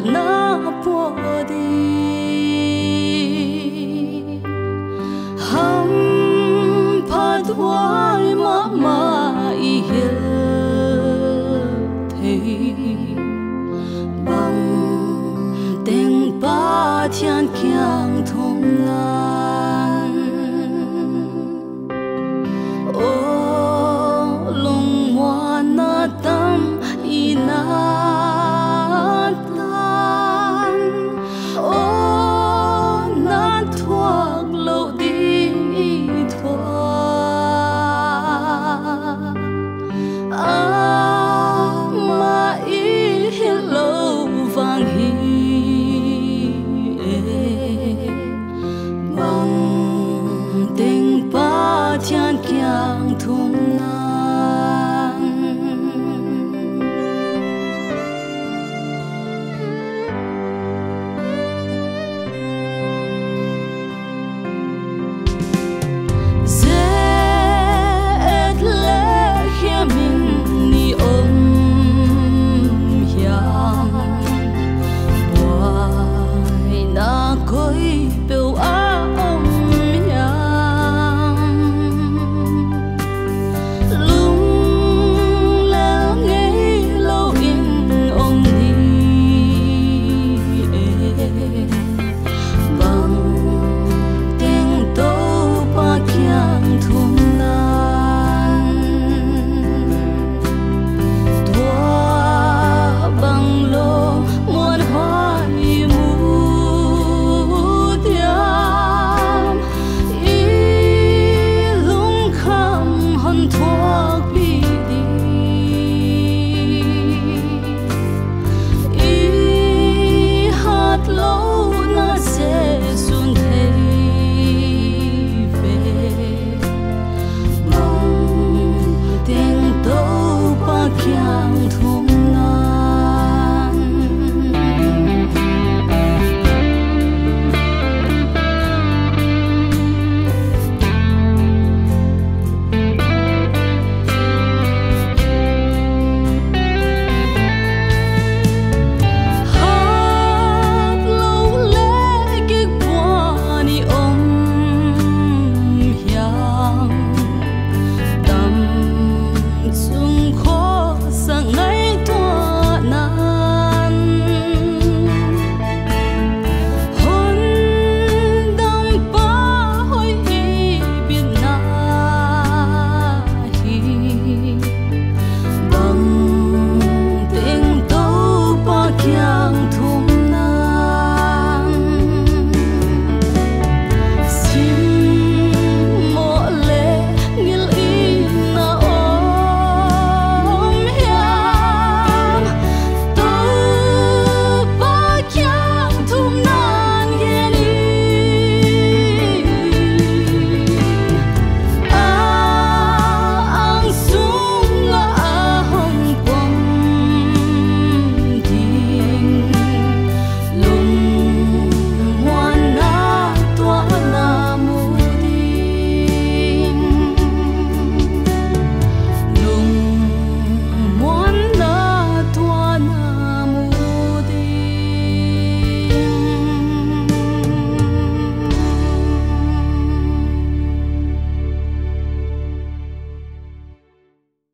那